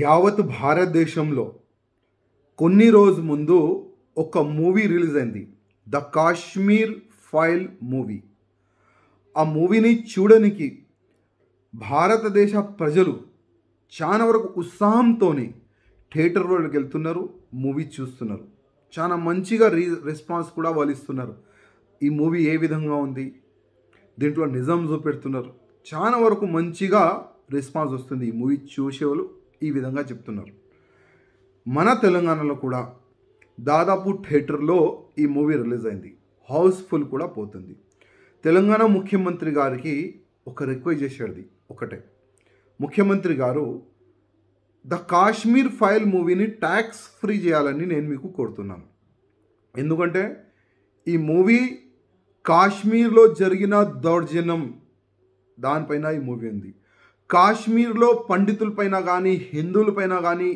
యావత్ భారతదేశంలో కొన్ని రోజు ముందు ఒక మూవీ రిలీజ్ అయింది. The Kashmir file movie. ఆ మూవీని చూడడానికి భారతదేశ ప్రజలు చాలా వరకు ఉత్సాహంతోనే థియేటర్లోకి వెళ్తున్నారు, మూవీ చూస్తున్నారు. చాలా మంచిగా రెస్పాన్స్ కూడా వాళ్ళు ఇస్తున్నారు. ఈ మూవీ ఏ విధంగా ఉంది, దీంట్లో నిజం చూపెడుతున్నారు. చాలా వరకు మంచిగా రెస్పాన్స్ వస్తుంది. ఈ మూవీ చూసేవాళ్ళు ఈ విధంగా చెప్తున్నారు. మన తెలంగాణలో కూడా దాదాపు థియేటర్లో ఈ మూవీ రిలీజ్ అయింది, హౌస్ఫుల్ కూడా పోతుంది. తెలంగాణ ముఖ్యమంత్రి గారికి ఒక రిక్వెస్ట్ చేసేది ఒకటే, ముఖ్యమంత్రి గారు ద కాశ్మీర్ ఫైల్ మూవీని ట్యాక్స్ ఫ్రీ చేయాలని నేను మీకు కోరుతున్నాను. ఎందుకంటే ఈ మూవీ కాశ్మీర్లో జరిగిన దౌర్జన్యం దానిపైన ఈ మూవీ ఉంది. కాశ్మీర్లో పండితులపైన కానీ హిందువులపైన కానీ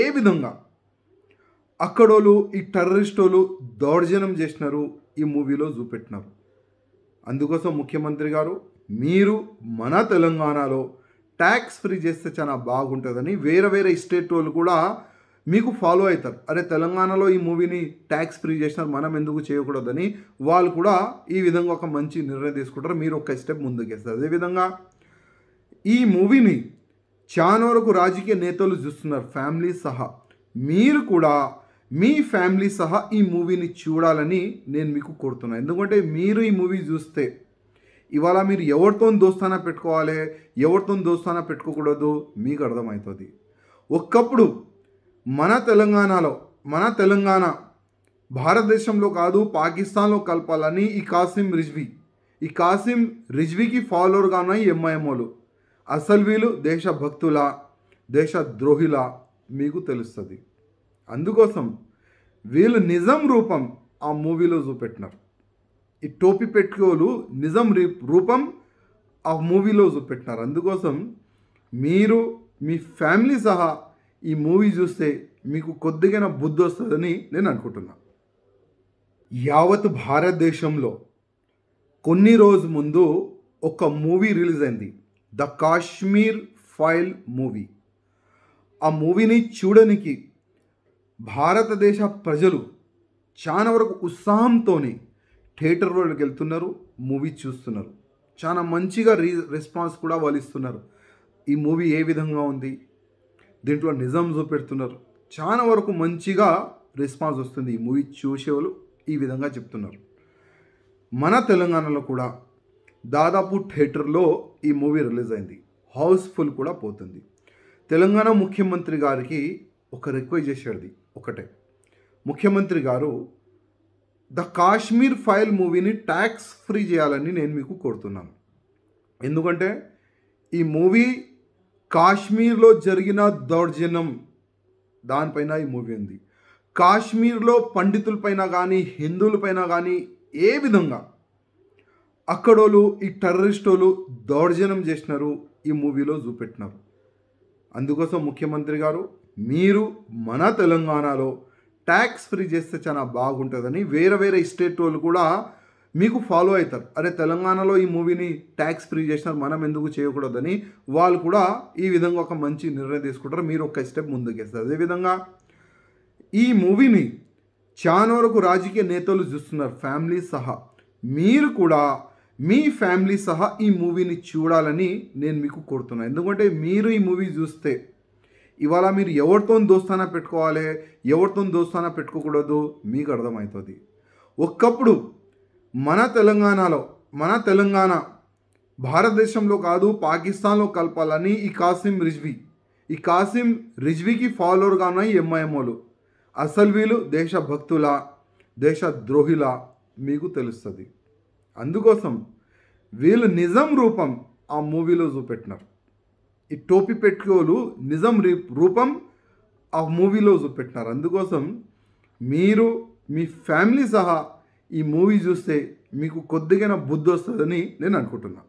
ఏ విధంగా అక్కడోళ్ళు ఈ టెర్రరిస్టులు దౌర్జన్యం చేసినారు ఈ మూవీలో చూపెట్టినారు. అందుకోసం ముఖ్యమంత్రి గారు మీరు మన తెలంగాణలో ట్యాక్స్ ఫ్రీ చేస్తే చాలా బాగుంటుందని, వేరే వేరే స్టేట్ వాళ్ళు కూడా మీకు ఫాలో అవుతారు. అరే తెలంగాణలో ఈ మూవీని ట్యాక్స్ ఫ్రీ చేసినారు, మనం ఎందుకు చేయకూడదని వాళ్ళు కూడా ఈ విధంగా ఒక మంచి నిర్ణయం తీసుకుంటారు. మీరు ఒక స్టెప్ ముందుకు వేస్తారు. అదేవిధంగా ఈ మూవీని చాలా వరకు రాజకీయ నేతలు చూస్తున్నారు, ఫ్యామిలీ సహా. మీరు కూడా మీ ఫ్యామిలీ సహా ఈ మూవీని చూడాలని నేను మీకు కోరుతున్నాను. ఎందుకంటే మీరు ఈ మూవీ చూస్తే ఇవాళ మీరు ఎవరితో దోస్తానా పెట్టుకోవాలి, ఎవరితో దోస్తానా పెట్టుకోకూడదు మీకు అర్థమవుతుంది. ఒకప్పుడు మన తెలంగాణలో, మన తెలంగాణ భారతదేశంలో కాదు పాకిస్తాన్లో కలపాలని ఈ కాసిం రిజ్వీకి ఫాలోవర్గా ఉన్నాయి ఎంఐఎంఓలు. అసలు వీళ్ళు దేశభక్తుల, దేశద్రోహిల మీకు తెలుస్తుంది. అందుకోసం వీళ్ళు నిజం రూపం ఆ మూవీలో చూపెట్టినారు. ఈ టోపీ పెట్టుకోలు నిజం రూపం ఆ మూవీలో చూపెట్టినారు. అందుకోసం మీరు మీ ఫ్యామిలీ సహా ఈ మూవీ చూస్తే మీకు కొద్దిగా బుద్ధి వస్తుందని నేను అనుకుంటున్నాను. యావత్ భారతదేశంలో కొన్ని రోజు ముందు ఒక మూవీ రిలీజ్ అయింది, ద కాశ్మీర్ ఫైల్ మూవీ. ఆ మూవీని చూడడానికి భారతదేశ ప్రజలు చాలా వరకు ఉత్సాహంతోనే థియేటర్లోకి వెళ్తున్నారు, మూవీ చూస్తున్నారు. చాలా మంచిగా రెస్పాన్స్ కూడా వాళ్ళు ఇస్తున్నారు. ఈ మూవీ ఏ విధంగా ఉంది, దీంట్లో నిజం చూపెడుతున్నారు. చాలా వరకు మంచిగా రెస్పాన్స్ వస్తుంది. ఈ మూవీ చూసేవాళ్ళు ఈ విధంగా చెప్తున్నారు. మన తెలంగాణలో కూడా దాదాపు థియేటర్లో ఈ మూవీ రిలీజ్ అయింది, హౌస్ఫుల్ కూడా పోతుంది. తెలంగాణ ముఖ్యమంత్రి గారికి ఒక రిక్వెస్ట్ చేసేది ఒకటే, ముఖ్యమంత్రి గారు ద కాశ్మీర్ ఫైల్ మూవీని ట్యాక్స్ ఫ్రీ చేయాలని నేను మీకు కోరుతున్నాను. ఎందుకంటే ఈ మూవీ కాశ్మీర్లో జరిగిన దౌర్జన్యం దానిపైన ఈ మూవీ ఉంది. కాశ్మీర్లో పండితులపైన కానీ హిందువులపైన కానీ ఏ విధంగా అక్కడోళ్ళు ఈ టెర్రరిస్టులు దౌర్జన్యం చేసినారు ఈ మూవీలో చూపెట్టినారు. అందుకోసం ముఖ్యమంత్రి గారు మీరు మన తెలంగాణలో ట్యాక్స్ ఫ్రీ చేస్తే చాలా బాగుంటుందని, వేరే వేరే స్టేట్ వాళ్ళు కూడా మీకు ఫాలో అవుతారు. అరే తెలంగాణలో ఈ మూవీని ట్యాక్స్ ఫ్రీ చేసినారు, మనం ఎందుకు చేయకూడదని వాళ్ళు కూడా ఈ విధంగా ఒక మంచి నిర్ణయం తీసుకుంటారు. మీరు ఒక స్టెప్ ముందుకు వేస్తారు. అదేవిధంగా ఈ మూవీని చాలా వరకు రాజకీయ నేతలు చూస్తున్నారు, ఫ్యామిలీ సహా. మీరు కూడా మీ ఫ్యామిలీ సహా ఈ మూవీని చూడాలని నేను మీకు కోరుతున్నాను. ఎందుకంటే మీరు ఈ మూవీ చూస్తే ఇవాళ మీరు ఎవరితో దోస్తానా పెట్టుకోవాలి, ఎవరితో దోస్తానా పెట్టుకోకూడదు మీకు అర్థమవుతుంది. ఒకప్పుడు మన తెలంగాణలో, మన తెలంగాణ భారతదేశంలో కాదు పాకిస్తాన్లో కలపాలని ఈ కాసిం రిజ్వీకి ఫాలోవర్గా ఉన్నాయి ఎంఐఎంఓలు. అసలు వీళ్ళు దేశభక్తుల, దేశద్రోహిల మీకు తెలుస్తుంది. అందుకోసం వీళ్ళు నిజం రూపం ఆ మూవీలో చూపెట్టినారు. ఈ టోపీ పెట్టుకోలు నిజం రూపం ఆ మూవీలో చూపెట్టినారు. అందుకోసం మీరు మీ ఫ్యామిలీ సహా ఈ మూవీ చూస్తే మీకు కొద్దిగా బుద్ధి వస్తుందని నేను అనుకుంటున్నాను.